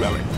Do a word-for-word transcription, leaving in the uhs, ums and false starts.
Merry